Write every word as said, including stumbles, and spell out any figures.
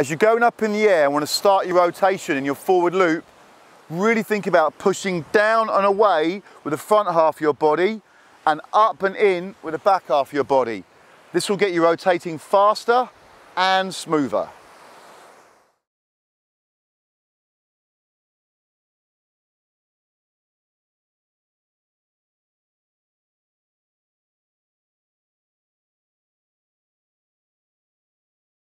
As you're going up in the air and want to start your rotation in your forward loop, really think about pushing down and away with the front half of your body and up and in with the back half of your body. This will get you rotating faster and smoother.